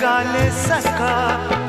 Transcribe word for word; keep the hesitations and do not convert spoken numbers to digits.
लगा ले सका।